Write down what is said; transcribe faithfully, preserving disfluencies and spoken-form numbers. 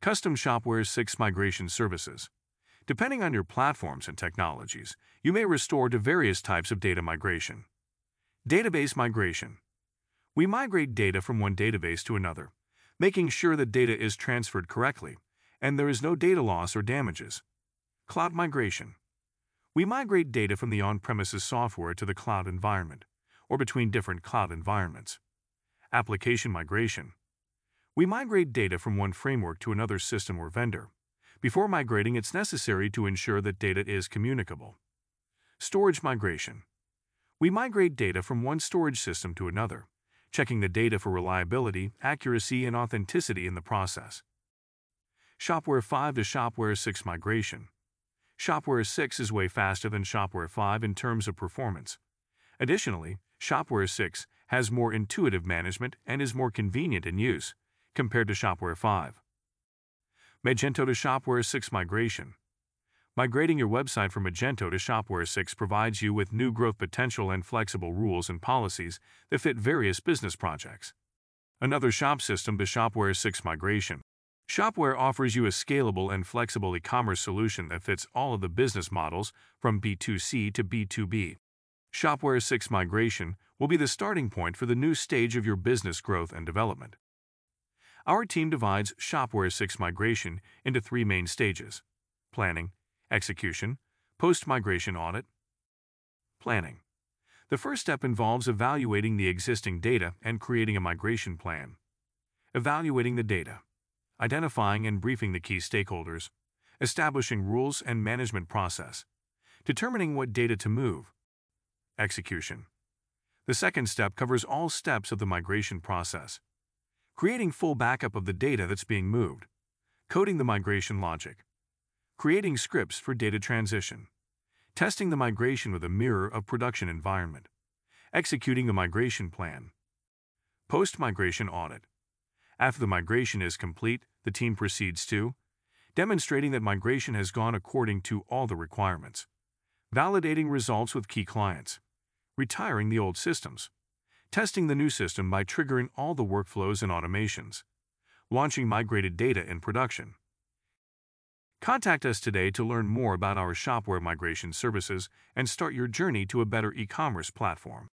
Custom Shopware's six migration services. Depending on your platforms and technologies, you may restore to various types of data migration. Database migration. We migrate data from one database to another, making sure that data is transferred correctly and there is no data loss or damages. Cloud migration. We migrate data from the on-premises software to the cloud environment, or between different cloud environments. Application migration. We migrate data from one framework to another system or vendor. Before migrating, it's necessary to ensure that data is communicable. Storage migration. We migrate data from one storage system to another, checking the data for reliability, accuracy, and authenticity in the process. Shopware five to Shopware six migration. Shopware six is way faster than Shopware five in terms of performance. Additionally, Shopware six has more intuitive management and is more convenient in use compared to Shopware five. Magento to Shopware six migration. Migrating your website from Magento to Shopware six provides you with new growth potential and flexible rules and policies that fit various business projects. Another shop system to Shopware six migration. Shopware offers you a scalable and flexible e-commerce solution that fits all of the business models from B two C to B two B. Shopware six migration will be the starting point for the new stage of your business growth and development. Our team divides Shopware six migration into three main stages: planning, execution, post-migration audit. Planning. The first step involves evaluating the existing data and creating a migration plan. Evaluating the data. Identifying and briefing the key stakeholders. Establishing rules and management process. Determining what data to move. Execution. The second step covers all steps of the migration process. Creating full backup of the data that's being moved. Coding the migration logic. Creating scripts for data transition. Testing the migration with a mirror of production environment. Executing the migration plan. Post-migration audit. After the migration is complete, the team proceeds to demonstrating that migration has gone according to all the requirements. Validating results with key clients. Retiring the old systems. Testing the new system by triggering all the workflows and automations. Launching migrated data in production. Contact us today to learn more about our Shopware migration services and start your journey to a better e-commerce platform.